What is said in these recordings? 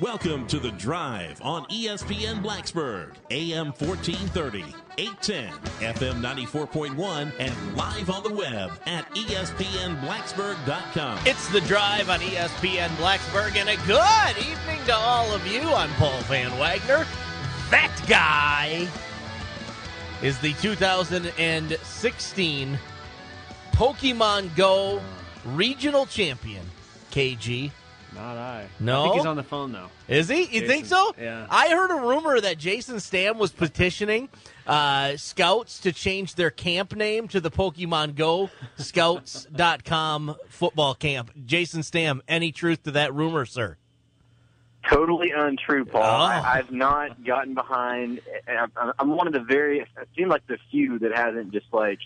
Welcome to The Drive on ESPN Blacksburg, AM 1430, 810, FM 94.1, and live on the web at ESPNBlacksburg.com. It's The Drive on ESPN Blacksburg, and a good evening to all of you. I'm Paul Van Wagner. That guy is the 2016 Pokemon Go Regional Champion, KG. Not I. No? I think he's on the phone, though. Is he? You think so? Yeah. I heard a rumor that Jason Stamm was petitioning scouts to change their camp name to the Pokemon Go Scouts.com football camp. Jason Stamm, any truth to that rumor, sir? Totally untrue, Paul. Oh. I've not gotten behind. I'm one of the very, I seem like the few that hasn't just, like,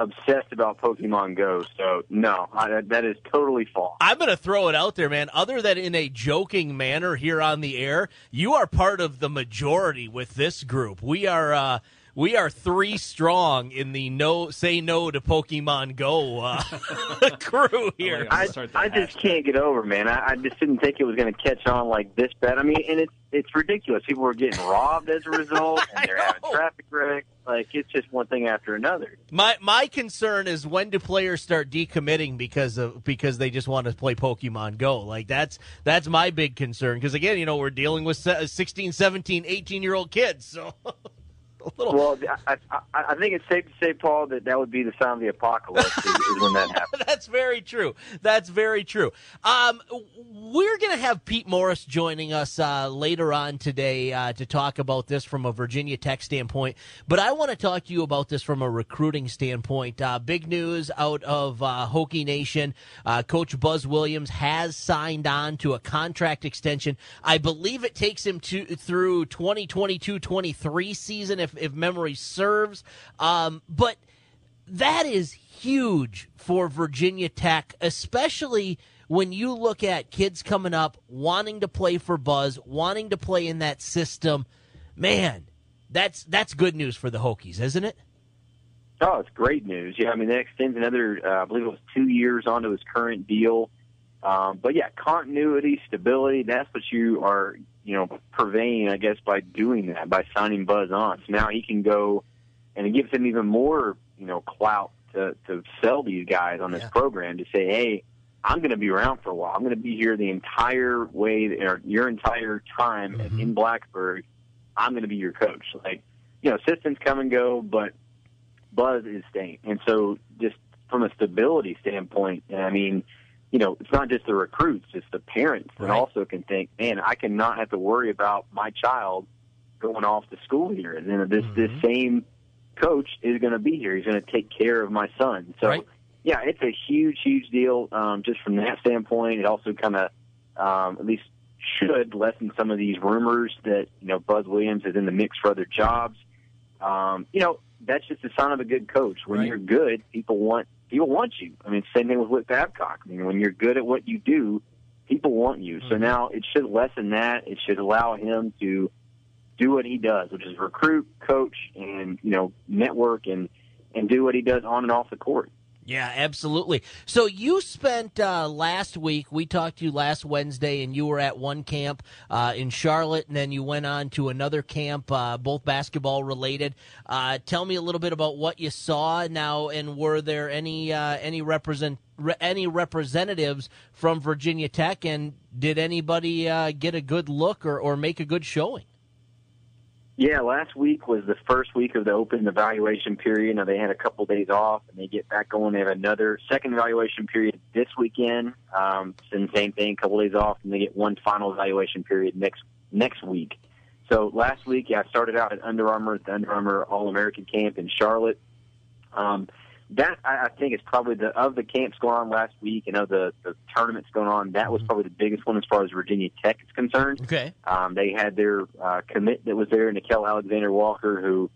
obsessed about Pokemon Go, so no, that is totally false. I'm going to throw it out there, man. Other than in a joking manner here on the air, you are part of the majority with this group. We are three strong in the no, say no to Pokemon Go crew here. I just can't get over, man. I just didn't think it was going to catch on like this bad. I mean, and it's ridiculous. People are getting robbed as a result, and they're having traffic wrecks. Like, it's just one thing after another. My concern is, when do players start decommitting because they just want to play Pokemon Go? Like, that's my big concern. Because, again, you know, we're dealing with 16, 17, 18-year-old kids. So, a little. Well, I think it's safe to say, Paul, that would be the sign of the apocalypse is when that happens. That's very true. That's very true. We're going to have Pete Morris joining us later on today to talk about this from a Virginia Tech standpoint. But I want to talk to you about this from a recruiting standpoint. Big news out of Hokie Nation. Coach Buzz Williams has signed on to a contract extension. I believe it takes him through 2022-23 season, if memory serves. But that is huge for Virginia Tech, especially when you look at kids coming up, wanting to play for Buzz, wanting to play in that system. Man, that's good news for the Hokies, isn't it? Oh, it's great news. Yeah, I mean, that extends another, I believe it was 2 years onto his current deal. But, yeah, continuity, stability, that's what you are, you know, purveying, I guess, by doing that, by signing Buzz on. So now he can go, and it gives him even more, you know, clout to sell these guys on this program, to say, hey, I'm going to be around for a while. I'm going to be here the entire way, or your entire time in Blacksburg. I'm going to be your coach. Like, you know, assistants come and go, but Buzz is staying. And so just from a stability standpoint, I mean, you know, it's not just the recruits, it's the parents that also can think, man, I cannot have to worry about my child going off to school here. And then this same coach is going to be here. He's going to take care of my son. So, yeah, it's a huge, huge deal just from that standpoint. It also kind of at least should lessen some of these rumors that, you know, Buzz Williams is in the mix for other jobs. You know, that's just a sign of a good coach. When you're good, people want you. I mean, same thing with Whit Babcock. I mean, when you're good at what you do, people want you. So now it should lessen that. It should allow him to do what he does, which is recruit, coach, and, you know, network and do what he does on and off the court. Yeah, absolutely. So you spent last week, we talked to you last Wednesday, and you were at one camp in Charlotte, and then you went on to another camp, both basketball-related. Tell me a little bit about what you saw now, and were there any representatives from Virginia Tech, and did anybody get a good look or make a good showing? Yeah, last week was the first week of the open evaluation period. Now, they had a couple days off, and they get back going. They have another second evaluation period this weekend. And same thing, a couple days off, and they get one final evaluation period next week. So last week, yeah, I started out at Under Armour, at the Under Armour All-American Camp in Charlotte. That, I think, is probably of the camps going on last week and of the tournaments going on, that was probably the biggest one as far as Virginia Tech is concerned. Okay. They had their commit that was there, Nickeil Alexander-Walker, who,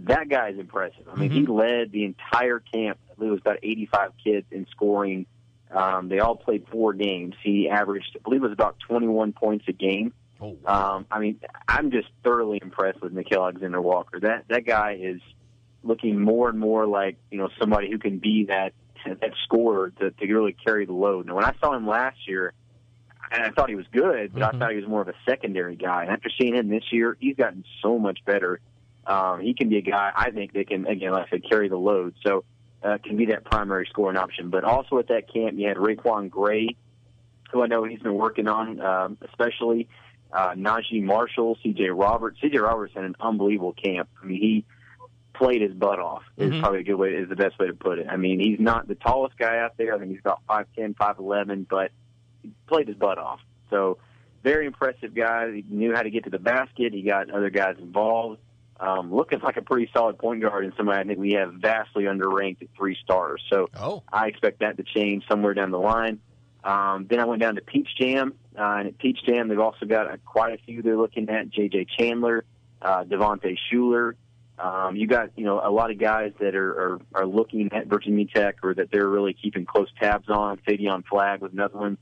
that guy is impressive. I mean, he led the entire camp. I believe it was about 85 kids in scoring. They all played 4 games. He averaged, I believe it was about 21 points a game. Oh. I mean, I'm just thoroughly impressed with Nickeil Alexander-Walker. That guy is looking more and more like, you know, somebody who can be that scorer to really carry the load. Now, when I saw him last year, And I thought he was good, but I thought he was more of a secondary guy. And after seeing him this year, he's gotten so much better. He can be a guy, I think, that can, again, like I said, carry the load. So can be that primary scoring option. But also at that camp, you had Raquan Gray, who I know he's been working on, especially Najee Marshall, CJ Roberts. CJ Roberts had an unbelievable camp. I mean, he played his butt off is probably a good way, is the best way to put it. I mean, he's not the tallest guy out there. I think he's about 5'10", 5'11", but he played his butt off. So very impressive guy. He knew how to get to the basket. He got other guys involved. Looking like a pretty solid point guard and somebody I think we have vastly underranked at 3 stars. So I expect that to change somewhere down the line. Then I went down to Peach Jam, and at Peach Jam they've also got quite a few they're looking at: J.J. Chandler, Devontae Shuler. You got a lot of guys that are looking at Virginia Tech or that they're really keeping close tabs on. Fadeon Flagg was another one.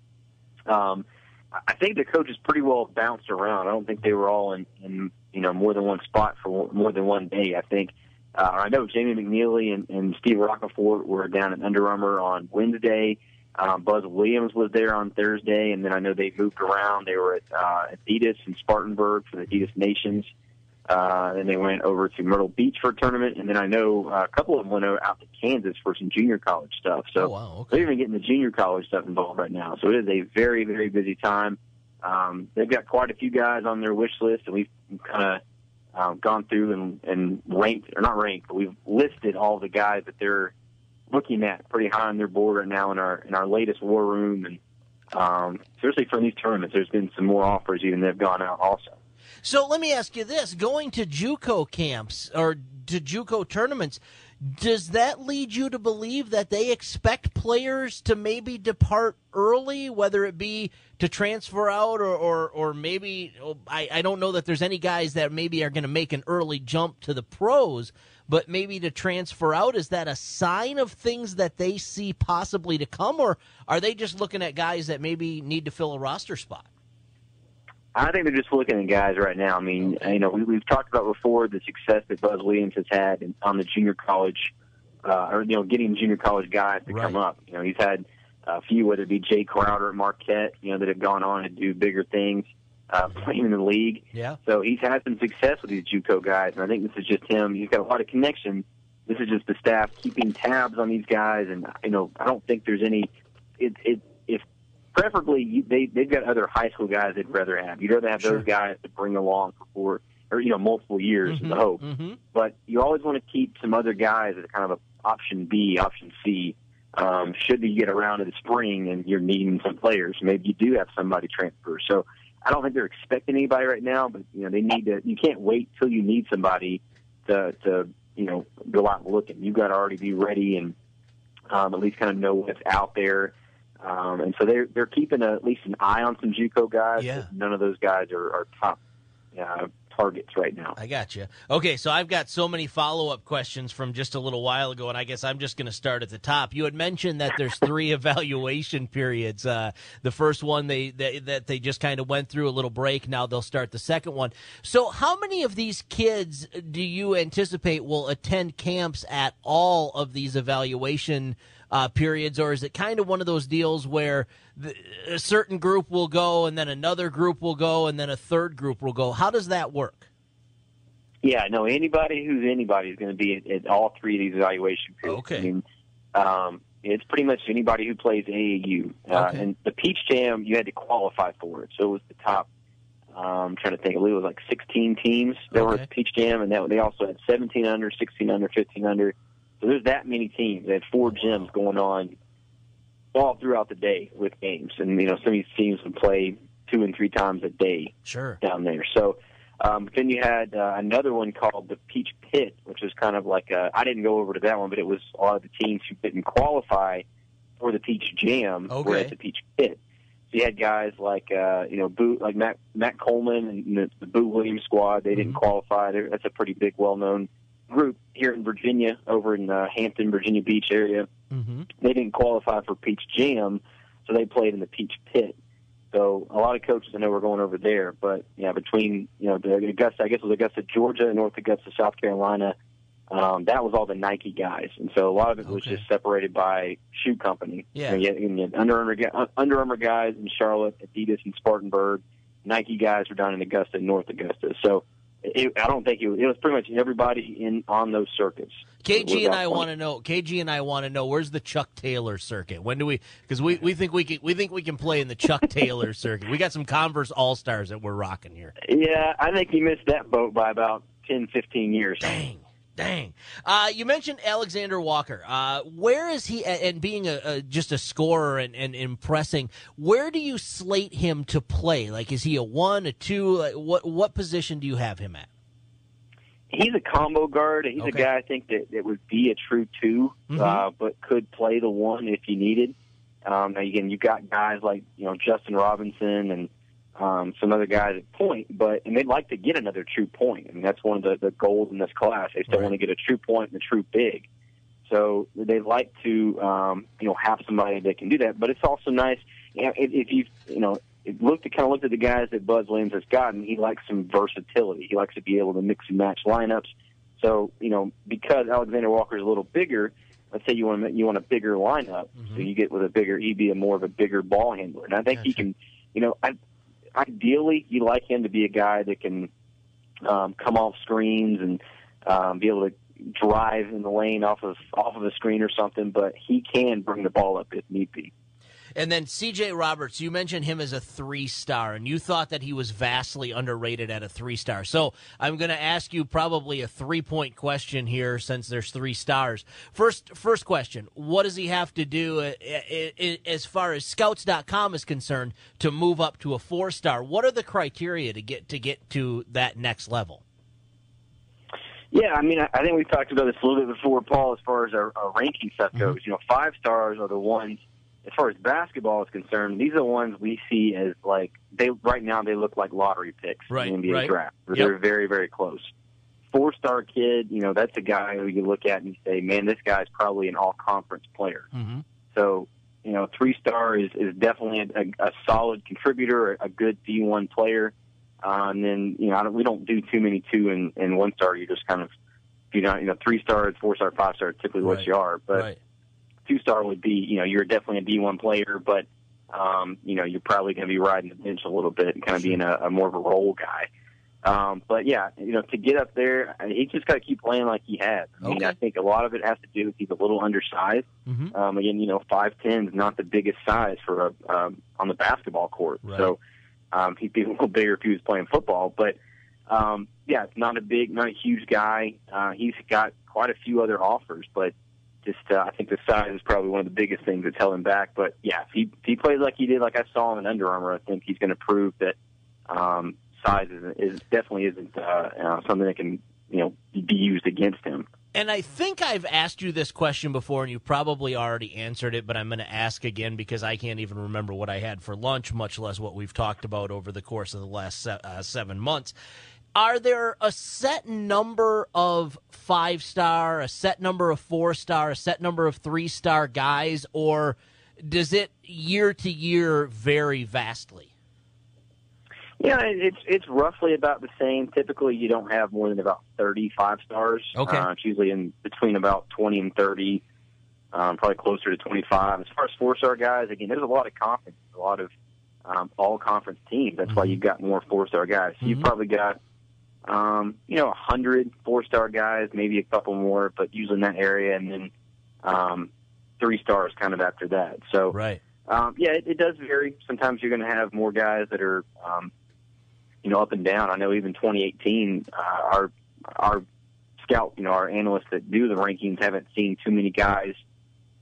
I think the coaches pretty well bounced around. I don't think they were all in more than one spot for more than one day. I think I know Jamie McNeely and Steve Roccafort were down at Under Armour on Wednesday. Buzz Williams was there on Thursday, and then I know they moved around. They were at Adidas in Spartanburg for the Adidas Nations. Then they went over to Myrtle Beach for a tournament, and then I know a couple of them went out to Kansas for some junior college stuff. So they're even getting the junior college stuff involved right now. So it is a very, very busy time. They've got quite a few guys on their wish list, and we've kind of gone through and ranked, or not ranked, but we've listed all the guys that they're looking at pretty high on their board right now in our latest war room. And seriously, from these tournaments, there's been some more offers even that have gone out also. So let me ask you this: going to JUCO camps or to JUCO tournaments, does that lead you to believe that they expect players to maybe depart early, whether it be to transfer out or maybe I don't know that there's any guys that maybe are going to make an early jump to the pros, but maybe to transfer out? Is that a sign of things that they see possibly to come, or are they just looking at guys that maybe need to fill a roster spot? I think they're just looking at guys right now. I mean, we've talked about before the success that Buzz Williams has had on the junior college, getting junior college guys to come up. He's had a few, whether it be Jay Crowder at Marquette, that have gone on and do bigger things, playing in the league. Yeah. So he's had some success with these JUCO guys, and I think this is just him. He's got a lot of connections. This is just the staff keeping tabs on these guys, and I don't think there's any. Preferably, they've got other high school guys they'd rather have. You'd rather have those guys to bring along for multiple years is the hope. But you always want to keep some other guys as kind of a option B, option C. Should you get around to the spring and you're needing some players, maybe you do have somebody transfer. So I don't think they're expecting anybody right now, but they need to. You can't wait till you need somebody to go out and look, and you've got to already be ready and at least kind of know what's out there. And so they're keeping at least an eye on some JUCO guys. Yeah. None of those guys are top targets right now. I got you. Okay, so I've got so many follow-up questions from just a little while ago, and I guess I'm just going to start at the top. You had mentioned that there's 3 evaluation periods. The first one they just kind of went through a little break. Now they'll start the second one. So how many of these kids do you anticipate will attend camps at all of these evaluation periods, or is it kind of one of those deals where a certain group will go and then another group will go and then a third group will go? How does that work? Yeah, no, anybody is going to be at all 3 of these evaluation periods. Okay. I mean, it's pretty much anybody who plays AAU. Okay. And the Peach Jam, you had to qualify for it, so it was the top, I'm trying to think, it was like 16 teams that were at the Peach Jam, and they also had 17 under, 16 under, 15 under. So there's that many teams. They had 4 gyms going on all throughout the day with games. And, some of these teams would play 2 and 3 times a day down there. So then you had another one called the Peach Pit, which is kind of like I didn't go over to that one, but it was a lot of the teams who didn't qualify for the Peach Jam were at the Peach Pit. So you had guys like, like Matt Coleman and the Boo Williams squad. They didn't qualify. That's a pretty big, well-known group here in Virginia, over in Hampton, Virginia Beach area. They didn't qualify for Peach Jam, so they played in the Peach Pit. So a lot of coaches I know were going over there, but between the Augusta, I guess it was Augusta, Georgia, North Augusta, South Carolina, That was all the Nike guys, and so a lot of it was just separated by shoe company. Yeah, you had Under Armour guys in Charlotte, Adidas in Spartanburg. Nike guys were down in Augusta, North Augusta. So I don't think it was pretty much everybody on those circuits. KG and I want to know where's the Chuck Taylor circuit? When do we? Because we think we can play in the Chuck Taylor circuit. We got some Converse All Stars that we're rocking here. Yeah, I think you missed that boat by about 10, 15 years. Dang. You mentioned Alexander Walker. Where is he, and being just a scorer and impressing, where do you slate him to play? Like, is he a 1, a 2? Like, what position do you have him at? He's a combo guard. He's a guy, I think, that would be a true 2, but could play the 1 if you needed. Again, you've got guys like Justin Robinson and some other guys at point, and they'd like to get another true point. I mean, that's one of the goals in this class. They still want to get a true point and a true big. So they'd like to, have somebody that can do that. But it's also nice if you've, looked at the guys that Buzz Williams has gotten. He likes some versatility. He likes to be able to mix and match lineups. So because Alexander Walker is a little bigger. Let's say you want a bigger lineup, so you get with a bigger EB and more of a bigger ball handler. And I think he can, ideally, you like him to be a guy that can come off screens and be able to drive in the lane off of a screen or something, but he can bring the ball up if need be. And then CJ Roberts, you mentioned him as a 3-star, and you thought that he was vastly underrated at a 3-star. So I'm going to ask you probably a 3-point question here since there's 3 stars. First question, what does he have to do as far as Scouts.com is concerned to move up to a 4-star? What are the criteria to get to that next level? Yeah, I think we've talked about this a little bit before, Paul, as far as our ranking stuff goes. 5 stars are the ones. As far as basketball is concerned, these are the ones we see as right now they look like lottery picks in the NBA draft. They're very, very close. 4-star kid, that's a guy who you look at and you say, man, this guy's probably an all-conference player. So, 3-star is definitely a solid contributor, a good D1 player. And then, we don't do too many 2 and 1-star. You just kind of, 3-star, 4-star, 5-star, typically what you are. But 2-star would be, you're definitely a D1 player, but, you're probably going to be riding the bench a little bit and kind of being a more of a role guy. But, yeah, to get up there, he just got to keep playing like he has. I think a lot of it has to do with he's a little undersized. Again, 5'10 is not the biggest size for on the basketball court. So he'd be a little bigger if he was playing football. But, yeah, it's not a huge guy. He's got quite a few other offers, but I think the size is probably one of the biggest things that's held him back. But, yeah, if he plays like he did, like I saw him in Under Armour, I think he's going to prove that size isn't something that can be used against him. And I think I've asked you this question before, and you probably already answered it, but I'm going to ask again because I can't even remember what I had for lunch, much less what we've talked about over the course of the last 7 months. Are there a set number of 5-star, a set number of 4-star, a set number of 3-star guys, or does it year to year vary vastly? Yeah, it's roughly about the same. Typically, you don't have more than about 30 5-stars. It's usually in between about 20 and 30, probably closer to 25. As far as 4-star guys, again, there's a lot of conference, a lot of all-conference teams. That's why you've got more 4-star guys. So you've probably got 100 4-star guys, maybe a couple more, but usually in that area, and then 3 stars kind of after that. So, yeah, it does vary. Sometimes you're going to have more guys that are, up and down. I know even 2018, our scout, our analysts that do the rankings haven't seen too many guys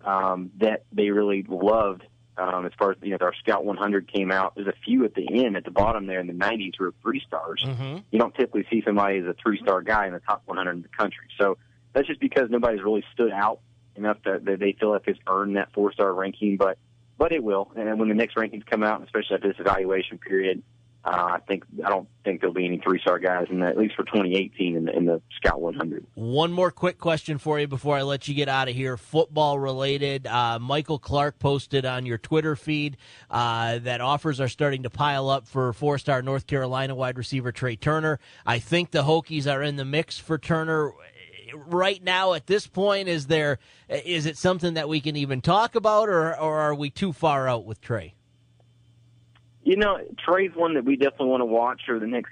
that they really loved. As far as, our Scout 100 came out, there's a few at the end, at the bottom there in the 90s who are 3 stars. You don't typically see somebody as a 3-star guy in the top 100 in the country. So that's just because nobody's really stood out enough that they feel like it's earned that 4-star ranking, but it will. And when the next rankings come out, especially at this evaluation period, I don't think there'll be any 3-star guys in that, at least for 2018 in the Scout 100. One more quick question for you before I let you get out of here. Football related, Michael Clark posted on your Twitter feed that offers are starting to pile up for 4-star North Carolina wide receiver Trey Turner. I think the Hokies are in the mix for Turner. right now at this point? Is it something that we can even talk about, or are we too far out with Trey? You know, Trey's one that we definitely want to watch over the next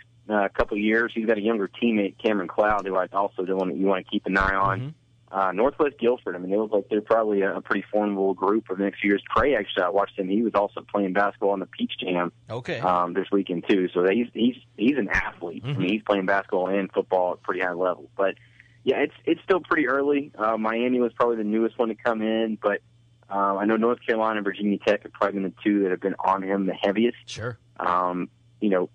couple of years. He's got a younger teammate, Cameron Cloud, who I also you want to keep an eye on. Mm-hmm. Northwest Guilford, I mean, it looks like they're probably a pretty formidable group for the next few years. Trey, actually, I watched him. He was also playing basketball on the Peach Jam this weekend, too. So he's an athlete. Mm-hmm. I mean, he's playing basketball and football at a pretty high level. But, yeah, it's still pretty early. Miami was probably the newest one to come in, but I know North Carolina and Virginia Tech are probably the two that have been on him the heaviest. Sure. You know,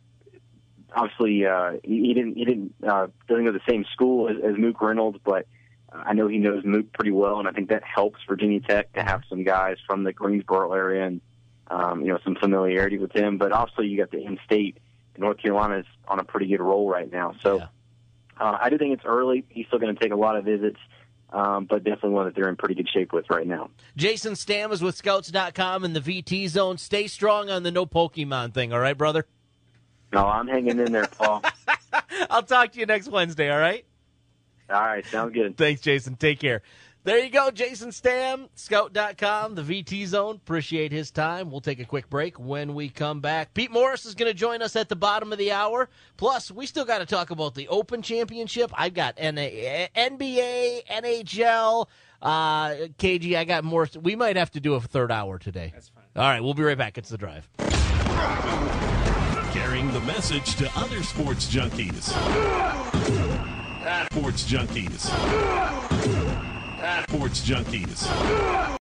obviously he doesn't go to the same school as Mook Reynolds, but I know he knows Mook pretty well, and I think that helps Virginia Tech to have some guys from the Greensboro area and some familiarity with him. But also you got the in-state. North Carolina is on a pretty good roll right now, so. Yeah. I do think it's early. He's still going to take a lot of visits, but definitely one that they're in pretty good shape with right now. Jason Stamm is with Scouts.com in the VT Zone. Stay strong on the no Pokemon thing, all right, brother? No, I'm hanging in there, Paul. I'll talk to you next Wednesday, all right? All right, sounds good. Thanks, Jason. Take care. There you go, Jason Stamm, Scout.com, the VT Zone. Appreciate his time. We'll take a quick break when we come back. Pete Morris is going to join us at the bottom of the hour. Plus, we still got to talk about the Open Championship. I've got NBA, NHL, KG, I got more. We might have to do a third hour today. That's fine. All right, we'll be right back. It's The Drive. Carrying the message to other sports junkies. Sports junkies. Sports junkies.